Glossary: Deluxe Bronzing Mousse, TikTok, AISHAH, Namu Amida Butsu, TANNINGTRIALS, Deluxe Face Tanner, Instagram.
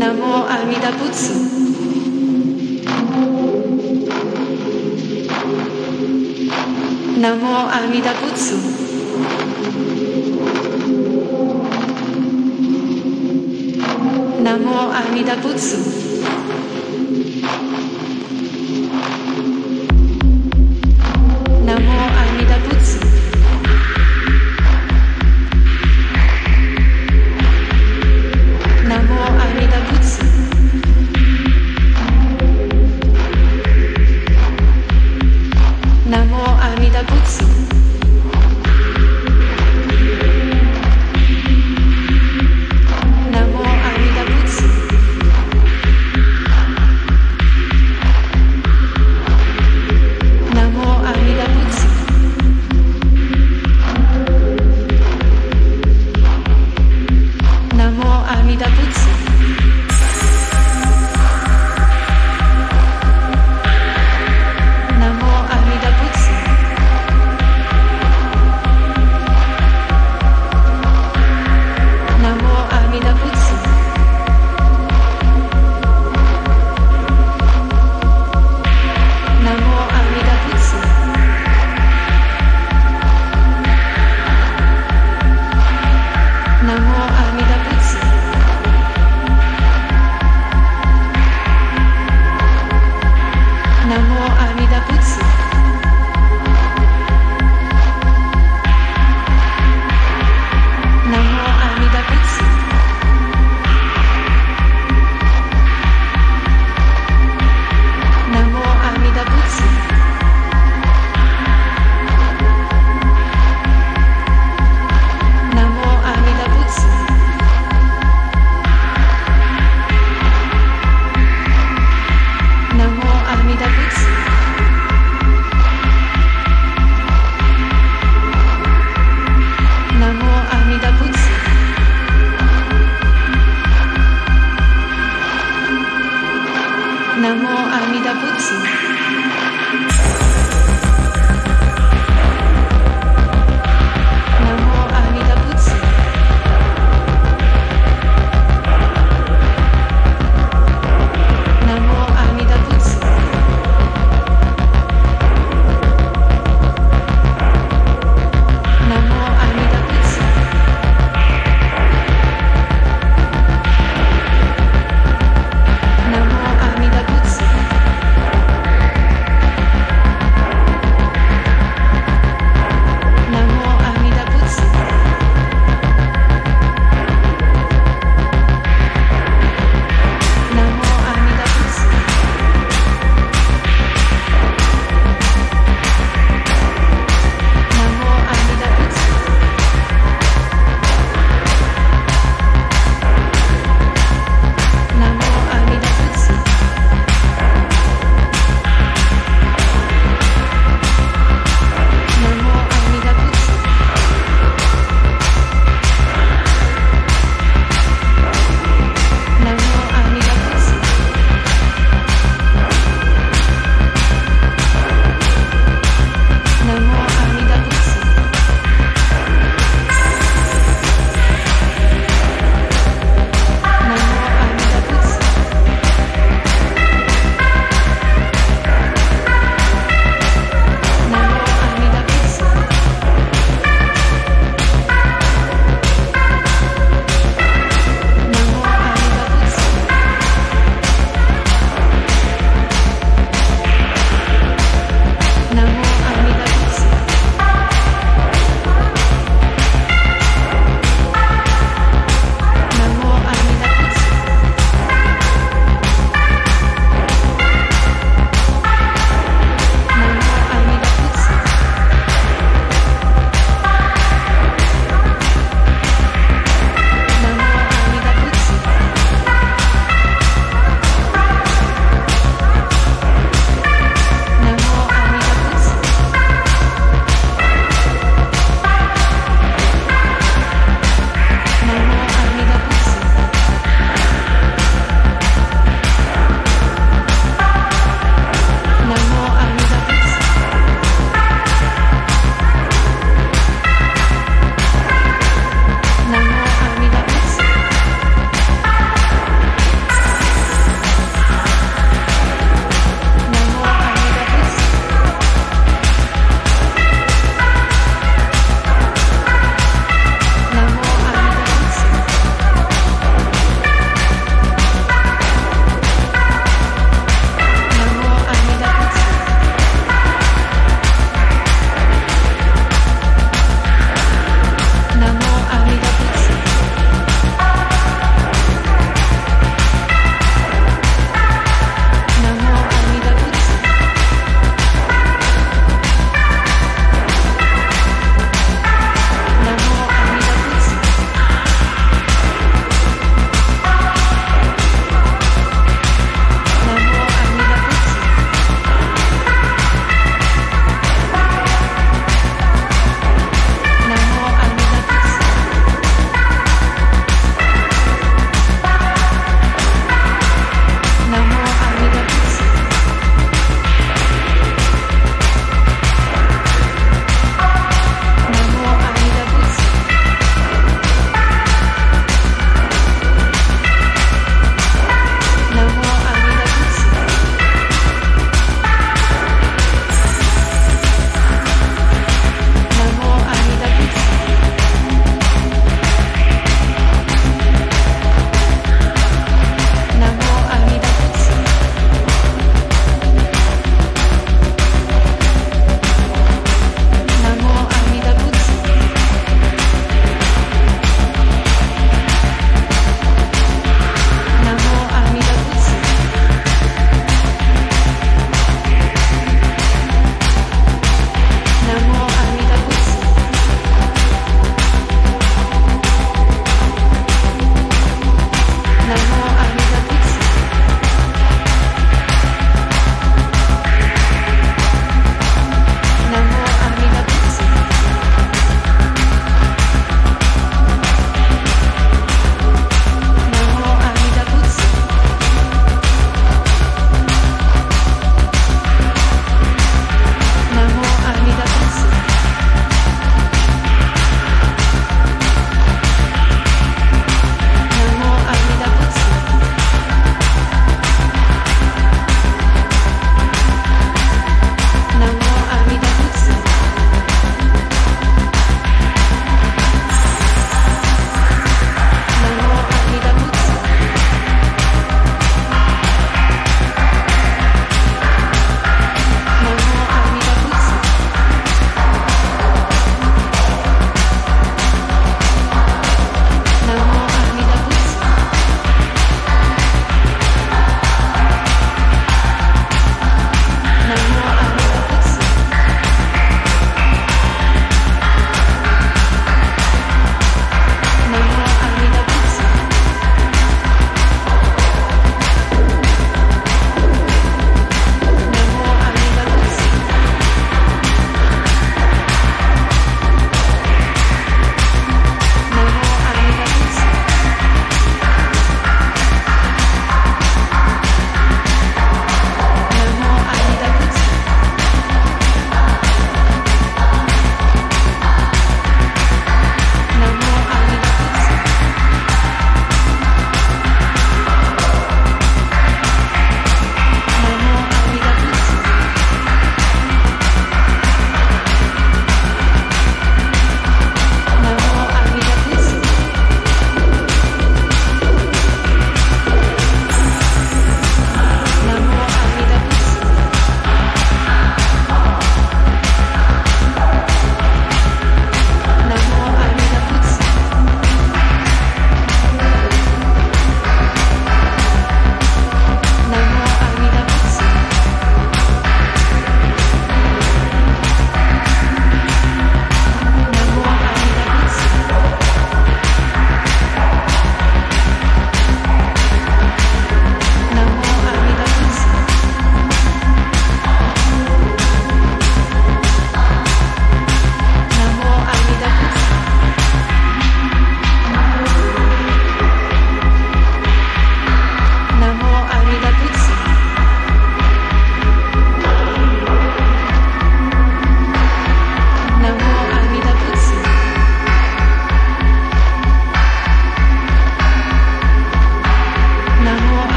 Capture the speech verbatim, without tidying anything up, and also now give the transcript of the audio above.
Namu Amida Butsu. Namu Amida Butsu. Namu Amida Butsu.